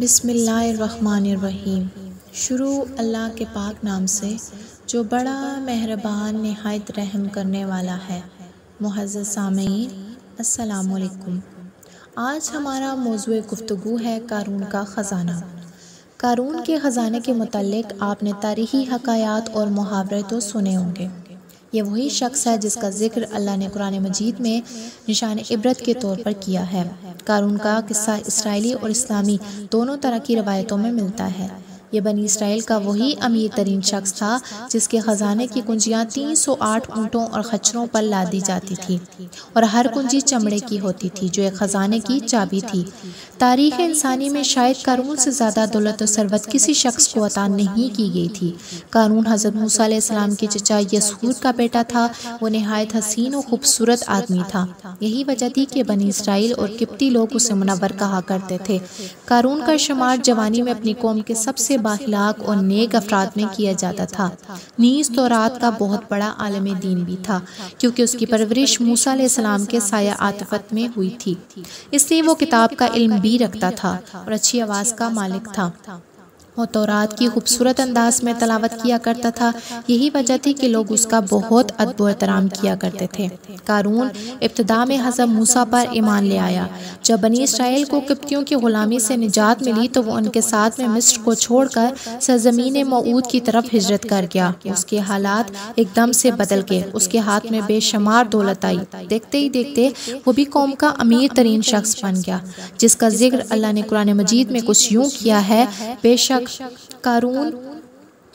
बिस्मिल्लाहिर्रहमानिर्रहीम। शुरू अल्लाह के पाक नाम से जो बड़ा मेहरबान नहायत रहम करने वाला है। मुअज़्ज़ज़ सामीन, अस्सलामुअलैकुम। आज हमारा मौज़ूए गुफ्तगू है कारून का ख़ज़ाना। कारून के ख़ज़ाने के मुतालिक आपने तारीख़ी हकायात और मुहावरे तो सुने होंगे। ये वही शख्स है जिसका जिक्र अल्लाह ने कुरान मजीद में निशान इबरत के तौर पर किया है। कारून का किस्सा इसराइली और इस्लामी दोनों तरह की रवायतों में मिलता है। ये बनी इसराइल का वही अमीर तरीन शख्स था जिसके ख़जाने की कुंजियाँ 308 ऊँटों और खच्चरों पर लादी जाती थी और हर कुंजी चमड़े की होती थी, जो एक ख़जाने की चाबी थी। तारीख़ इंसानी में शायद कारून से ज़्यादा दौलत और सरवत किसी शख्स को अता नहीं की गई थी। कारून हज़रत मूसा अलैहिस्सलाम के चचा यसूर का बेटा था। वो नहायत हसीन और ख़ूबसूरत आदमी था। यही वजह थी कि बनी इसराइल और किप्ती लोग उसे मुनव्वर कहा करते थे। कारून का शुमार जवानी में अपनी कौम के सबसे बाखिलाक और नेक अफराद में किया जाता था। नीज़ तौरात का बहुत बड़ा आलम दीन भी था, क्योंकि उसकी परवरिश मूसा अलैहिस्सलाम के साया आतफत में हुई थी। इसलिए वो किताब का इल्म भी रखता था और अच्छी आवाज़ का मालिक था। वो तौरात की खूबसूरत अंदाज में तलावत किया करता था। यही वजह थी कि लोग उसका बहुत अदब व एहतराम किया करते थे। कारून इब्तदा में हज़रत मूसा पर ईमान ले आया। जब बनी इसराइल को किप्तियों की ग़ुलामी से निजात मिली तो वो उनके साथ में मिस्र को छोड़कर सरजमीन मऊद की तरफ हिजरत कर गया। उसके हालात एकदम से बदल गए। उसके हाथ में बेशुमार दौलत आई। देखते ही देखते वो भी कौम का अमीर तरीन शख्स बन गया, जिसका जिक्र अल्लाह ने कुरान मजीद में कुछ यूँ किया है। बेशक कारून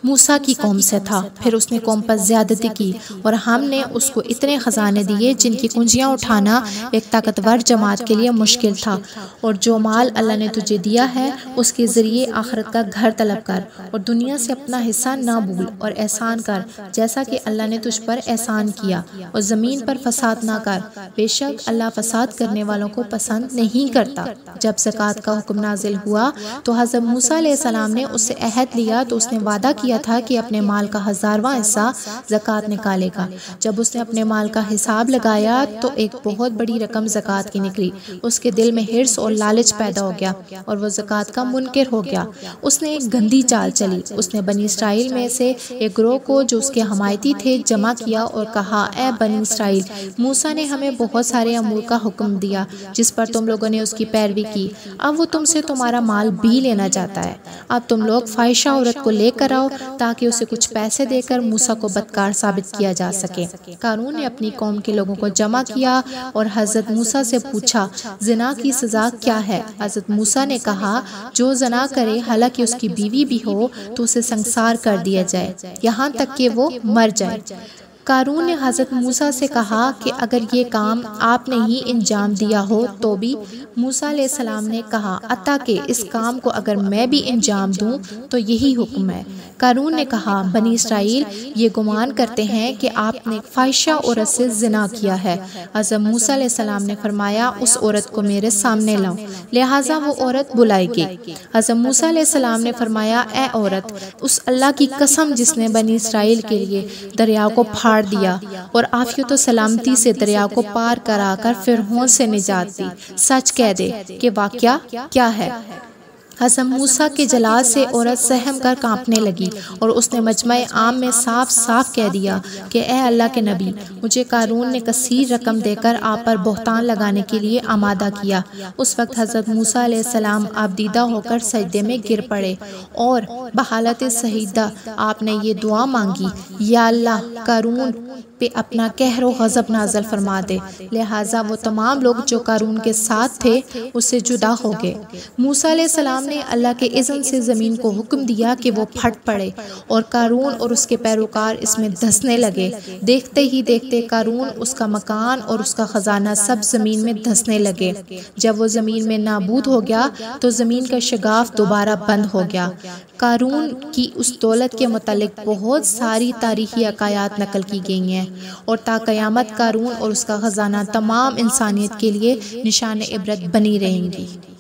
मूसा की कौम से था, फिर उसने कौम पर ज़्यादती की और हमने उसको इतने ख़जाने दिए जिनकी कुंजियाँ उठाना एक ताकतवर जमात के लिए मुश्किल था। और जो माल अल्लाह ने तुझे दिया है उसके ज़रिए आखिरत का घर तलब कर और दुनिया से अपना हिस्सा ना भूल और एहसान कर जैसा कि अल्लाह ने तुझ पर एहसान किया, और ज़मीन पर फसाद ना कर। बेशक अल्लाह फसाद करने वालों को पसंद नहीं करता। जब ज़कात का हुक्म नाजिल हुआ तो हज़रत मूसा अलैहिस्सलाम ने उससे अहद लिया, तो उसने वादा किया था कि अपने माल का 1000वां हिस्सा ज़कात निकालेगा। जब उसने अपने माल का हिसाब लगाया तो एक बहुत बड़ी रकम ज़कात की निकली। उसके दिल में हिर्स और लालच पैदा हो गया और वो ज़कात का मुनकिर हो गया। उसने एक गंदी चाल चली। उसने बनी इसराइल में से एक ग्रोह को जो उसके हमायती थे जमा किया और कहा, ए बनी इसराइल, मूसा ने हमें बहुत सारे अमूर का हुक्म दिया जिस पर तुम लोगों ने उसकी पैरवी की। अब वो तुमसे तुम्हारा माल भी लेना चाहता है। अब तुम लोग फाहिशा औरत को लेकर आओ ताकि उसे कुछ पैसे देकर मूसा को बदकार साबित किया जा सके। कारून ने अपनी कौम के लोगों को जमा किया और हज़रत मूसा से पूछा, जना की सज़ा क्या है? हज़रत मूसा ने कहा, जो जना करे हालांकि उसकी बीवी भी हो तो उसे संसार कर दिया जाए यहाँ तक कि वो मर जाए। कारून ने हज़रत मूसा से कहा कि अगर ये काम आपने ही अंजाम दिया हो तो भी? मूसा अलैहिस्सलाम ने कहा, अता के इस काम को अगर मैं भी अंजाम दूं तो यही हुक्म है। कारून ने कहा, बनी इसराइल ये गुमान करते हैं कि आपने फाहिशा औरत से ज़िना किया है। हज़रत मूसा अलैहिस्सलाम ने फरमाया, उस औरत को मेरे सामने लाओ। लिहाजा वो औरत बुलाई गई। हज़रत मूसा अलैहिस्सलाम ने फरमाया, ए औरत, उस अल्लाह की कसम जिसने बनी इसराइल के लिए दरिया को फाड़ दिया और आफियत सलामती से दरिया को पार कराकर फिरौन से निजात दी, सच कह दे कि वाकया क्या है। हज़रत मूसा के जलाल से औरत सहम कर कांपने लगी और उसने मजमाए आम में साफ साफ कह दिया कि ए अल्लाह के नबी, मुझे कारून ने कसीर रकम देकर आप पर बहतान लगाने के लिए आमादा किया। उस वक्त हज़रत मूसा अलैहिस्सलाम आबदीदा होकर सजदे में गिर पड़े और बहालत सहीदा आपने ये दुआ मांगी, या अल्लाह कारून पे अपना कहर व गज़ब नाज़िल फरमा दे। लिहाजा वो तमाम लोग जो कारून के साथ थे उससे जुदा हो गए। मूसा अलैहिस्सलाम ने अल्लाह के इज़्न से ज़मीन को हुक्म दिया कि वो फट पड़े और कारून और उसके पैरोकार इसमें धंसने लगे। देखते ही देखते कारून, उसका मकान और उसका ख़जाना सब ज़मीन में धंसने लगे। जब वो ज़मीन में नाबूद हो गया तो ज़मीन का शगाफ दोबारा बंद हो गया। कारून की उस दौलत के मुतालिक बहुत सारी तारीख़ी हकायात नकल की गई हैं और ताक़यामत कारून और उसका ख़जाना तमाम इंसानियत के लिए निशान इबरत बनी रहेंगी।